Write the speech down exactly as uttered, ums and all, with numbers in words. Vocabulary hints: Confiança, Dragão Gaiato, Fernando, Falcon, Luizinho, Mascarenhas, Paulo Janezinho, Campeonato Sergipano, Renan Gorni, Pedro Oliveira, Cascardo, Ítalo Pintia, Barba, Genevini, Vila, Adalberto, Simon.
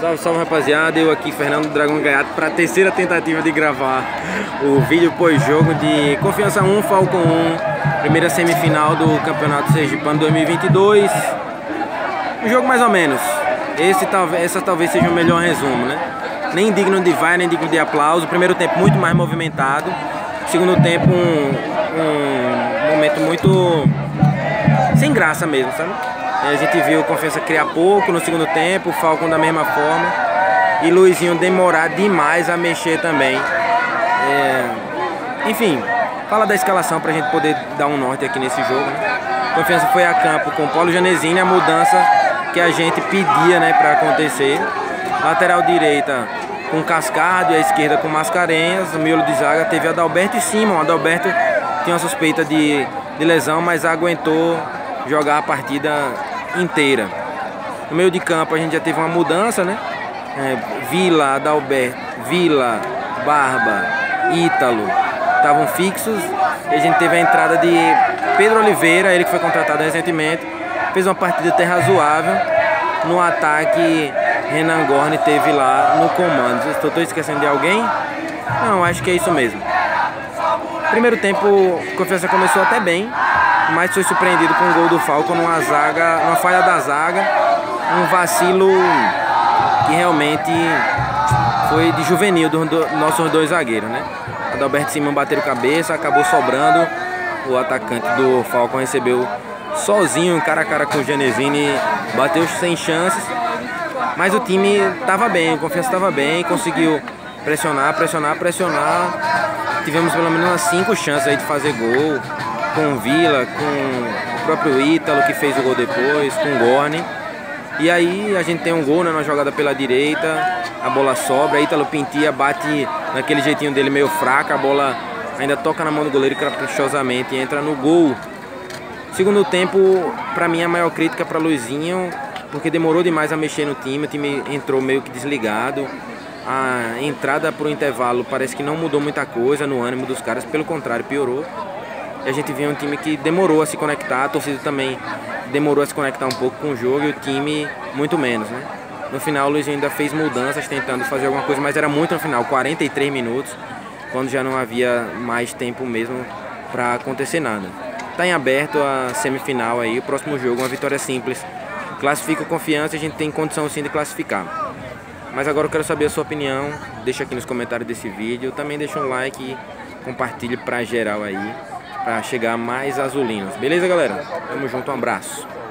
Salve, salve rapaziada, eu aqui, Fernando, Dragão Gaiato, para a terceira tentativa de gravar o vídeo pós-jogo de Confiança um, Falcon um, primeira semifinal do Campeonato Sergipano dois mil e vinte e dois. Um jogo mais ou menos, esse, essa talvez seja o melhor resumo, né? Nem digno de vai, nem digno de aplauso. Primeiro tempo muito mais movimentado, segundo tempo um, um momento muito sem graça mesmo, sabe? A gente viu o Confiança criar pouco no segundo tempo, o Falcon da mesma forma. E Luizinho demorar demais a mexer também. É... Enfim, fala da escalação pra gente poder dar um norte aqui nesse jogo. Né? Confiança foi a campo com o Paulo Janezinho, a mudança que a gente pedia, né, pra acontecer. Lateral direita com Cascardo e a esquerda com Mascarenhas. O miolo de zaga teve Adalberto e Simon. Adalberto tinha uma suspeita de, de lesão, mas aguentou jogar a partida inteira. No meio de campo a gente já teve uma mudança, né? É, Vila, Adalberto, Vila, Barba, Ítalo estavam fixos. E a gente teve a entrada de Pedro Oliveira, ele que foi contratado recentemente. Fez uma partida até razoável. No ataque, Renan Gorni teve lá no comando. Estou esquecendo de alguém? Não, acho que é isso mesmo. Primeiro tempo, a Confiança começou até bem, mas foi surpreendido com o gol do Falcon numa zaga, uma falha da zaga, um vacilo que realmente foi de juvenil dos do, nossos dois zagueiros, né? Adalberto e Simon bateram cabeça, acabou sobrando, o atacante do Falcon recebeu sozinho, cara a cara com o Genevini, bateu sem chances, mas o time estava bem, a Confiança estava bem, conseguiu pressionar, pressionar, pressionar, tivemos pelo menos umas cinco chances aí de fazer gol, com o Vila, com o próprio Ítalo que fez o gol depois, com o Gorni. E aí a gente tem um gol, né, na jogada pela direita, a bola sobra, Ítalo Pintia bate naquele jeitinho dele meio fraca, a bola ainda toca na mão do goleiro caprichosamente e entra no gol. Segundo tempo, para mim a maior crítica para Luizinho, porque demorou demais a mexer no time, o time entrou meio que desligado. A entrada para o intervalo parece que não mudou muita coisa no ânimo dos caras, pelo contrário, piorou. A gente viu um time que demorou a se conectar, a torcida também demorou a se conectar um pouco com o jogo e o time muito menos, né? No final o Luizinho ainda fez mudanças tentando fazer alguma coisa, mas era muito no final, quarenta e três minutos, quando já não havia mais tempo mesmo para acontecer nada. Tá em aberto a semifinal aí, o próximo jogo, uma vitória simples. Classifica o Confiança, a gente tem condição sim de classificar. Mas agora eu quero saber a sua opinião, deixa aqui nos comentários desse vídeo, também deixa um like e compartilhe pra geral aí, para chegar mais azulinos. Beleza, galera? Tamo junto, um abraço.